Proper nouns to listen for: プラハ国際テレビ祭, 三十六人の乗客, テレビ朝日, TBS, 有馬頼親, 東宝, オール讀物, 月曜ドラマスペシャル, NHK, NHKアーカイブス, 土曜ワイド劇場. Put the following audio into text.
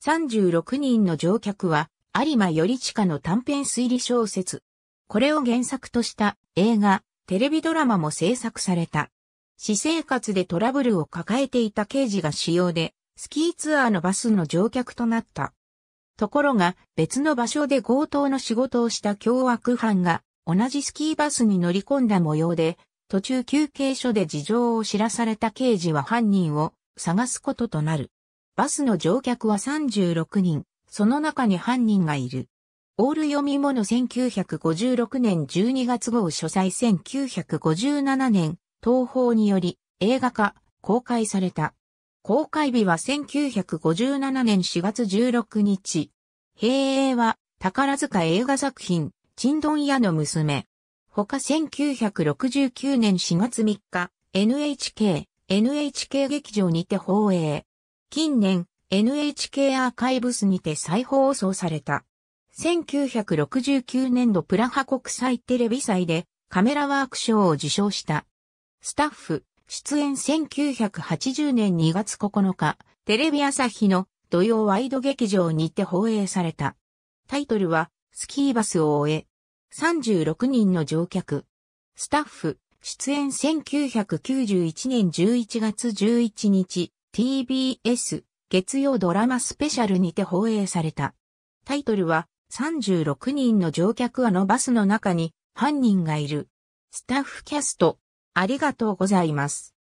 36人の乗客は有馬頼親の短編推理小説。これを原作とした映画、テレビドラマも制作された。私生活でトラブルを抱えていた刑事が私用で、スキーツアーのバスの乗客となった。ところが、別の場所で強盗の仕事をした凶悪犯が、同じスキーバスに乗り込んだ模様で、途中休憩所で事情を知らされた刑事は犯人を探すこととなる。バスの乗客は36人、その中に犯人がいる。オール読み物1956年12月号書斎1957年、東宝により映画化、公開された。公開日は1957年4月16日。閉映は宝塚映画作品、ちんどん屋の娘。他1969年4月3日、NHK 劇場にて放映。近年、NHK アーカイブスにて再放送された。1969年度プラハ国際テレビ祭でカメラワーク賞を受賞した。スタッフ、出演1980年2月9日、テレビ朝日の土曜ワイド劇場にて放映された。タイトルは、スキーバスを追え。36人の乗客。スタッフ、出演1991年11月11日、TBS、月曜ドラマスペシャルにて放映された。タイトルは、36人の乗客あのバスの中に犯人がいる。スタッフキャスト、ありがとうございます。